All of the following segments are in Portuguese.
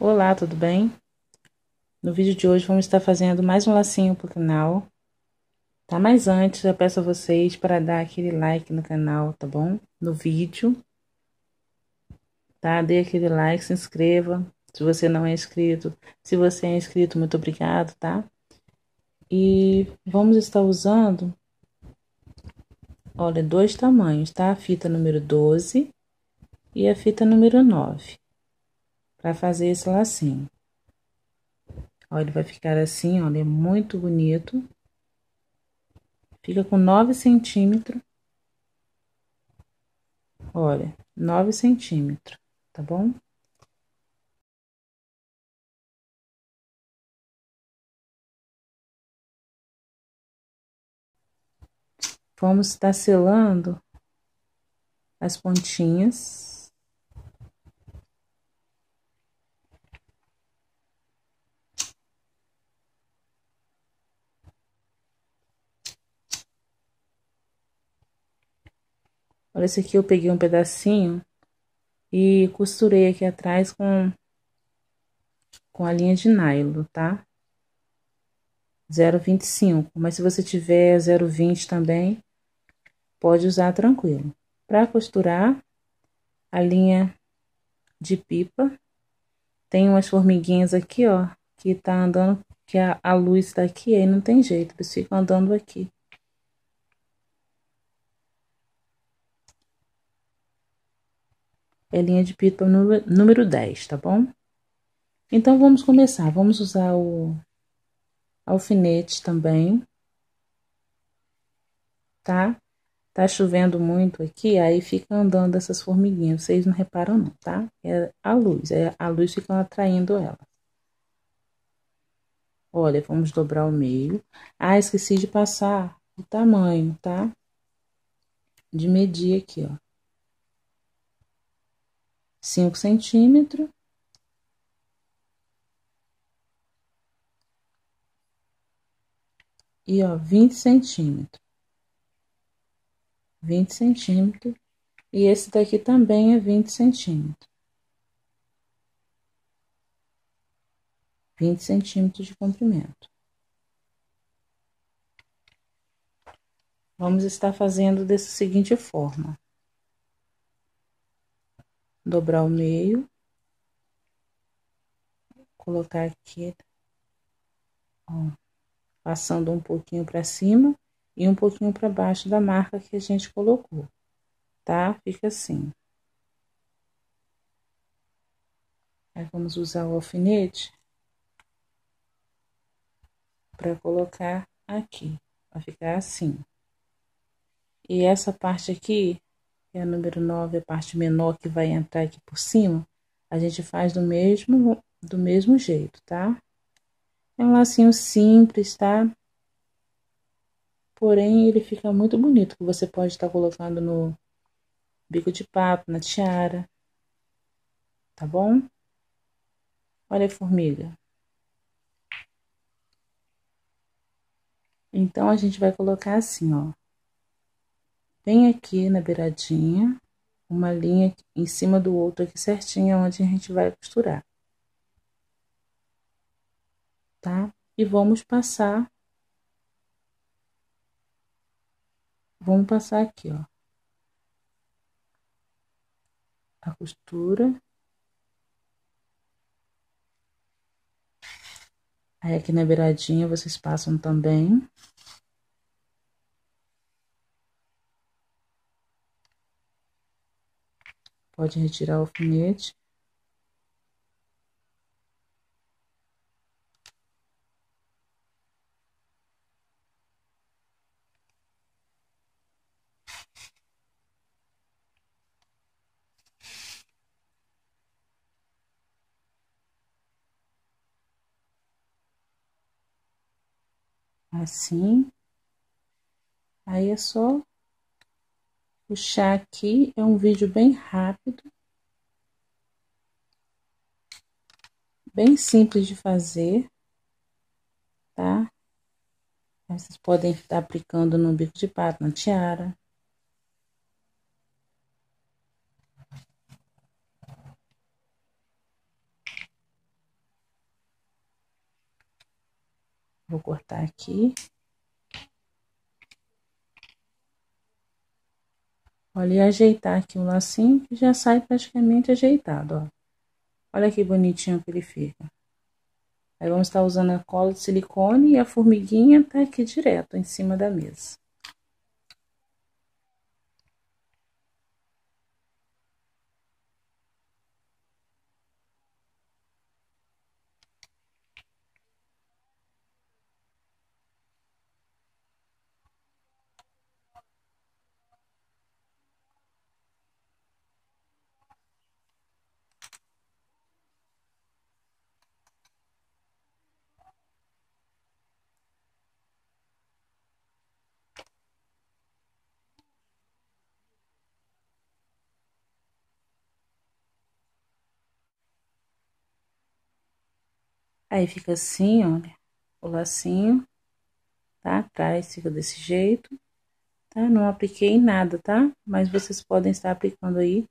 Olá, tudo bem? No vídeo de hoje vamos estar fazendo mais um lacinho pro canal, tá? Mas antes eu peço a vocês para dar aquele like no canal, tá bom? No vídeo, tá? Dê aquele like, se inscreva, se você não é inscrito. Se você é inscrito, muito obrigado, tá? E vamos estar usando, olha, dois tamanhos, tá? A fita número 12 e a fita número 9. Para fazer esse lacinho. Ó, ele vai ficar assim, olha, é muito bonito. Fica com 9 centímetros. Olha, 9 centímetros, tá bom? Vamos estar selando as pontinhas. Olha, esse aqui eu peguei um pedacinho e costurei aqui atrás com a linha de nylon, tá? 0,25, mas se você tiver 0,20 também, pode usar tranquilo. Para costurar, a linha de pipa, tem umas formiguinhas aqui, ó, que tá andando, que a luz tá aqui, aí não tem jeito, eles ficam andando aqui. É linha de pipa número 10, tá bom? Então, vamos começar. Vamos usar o alfinete também, tá? Tá chovendo muito aqui, aí fica andando essas formiguinhas. Vocês não reparam não, tá? É a luz fica atraindo ela. Olha, vamos dobrar o meio. Ah, esqueci de passar o tamanho, tá? De medir aqui, ó. 5 centímetros. E, ó, 20 centímetros. 20 centímetros. E esse daqui também é 20 centímetros. 20 centímetros de comprimento. Vamos estar fazendo dessa seguinte forma. Dobrar o meio, colocar aqui, ó, passando um pouquinho para cima e um pouquinho para baixo da marca que a gente colocou, tá? Fica assim. Aí vamos usar o alfinete para colocar aqui, vai ficar assim. E essa parte aqui, que é a número 9, a parte menor que vai entrar aqui por cima, a gente faz do mesmo jeito, tá? É um lacinho simples, tá? Porém, ele fica muito bonito, que você pode estar colocando no bico de papo, na tiara, tá bom? Olha a formiga. Então, a gente vai colocar assim, ó. Bem aqui na beiradinha, uma linha em cima do outro aqui certinho, onde a gente vai costurar, tá? E vamos passar aqui, ó, a costura. Aí aqui na beiradinha vocês passam também. Pode retirar o alfinete. Assim. Aí é só puxar aqui, é um vídeo bem rápido, bem simples de fazer, tá? Vocês podem estar aplicando no bico de pato, na tiara. Vou cortar aqui. Olha, e ajeitar aqui o lacinho, que já sai praticamente ajeitado, ó. Olha que bonitinho que ele fica. Aí, vamos estar usando a cola de silicone e a formiguinha tá aqui direto em cima da mesa. Aí fica assim, olha, o lacinho, tá? Atrás fica desse jeito, tá? Não apliquei nada, tá? Mas vocês podem estar aplicando aí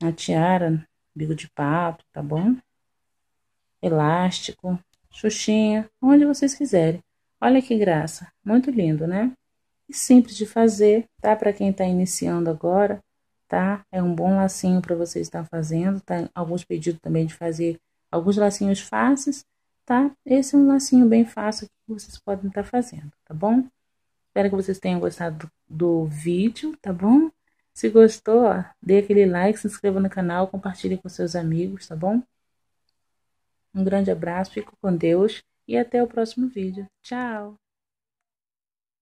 na tiara, bico de pato, tá bom? Elástico, xuxinha, onde vocês quiserem. Olha que graça, muito lindo, né? E simples de fazer, tá? Pra quem tá iniciando agora, tá? É um bom lacinho pra vocês estar fazendo, tá? Alguns pedidos também de fazer alguns lacinhos fáceis, tá? Esse é um lacinho bem fácil que vocês podem estar fazendo, tá bom? Espero que vocês tenham gostado do vídeo, tá bom? Se gostou, ó, dê aquele like, se inscreva no canal, compartilhe com seus amigos, tá bom? Um grande abraço, fico com Deus e até o próximo vídeo. Tchau!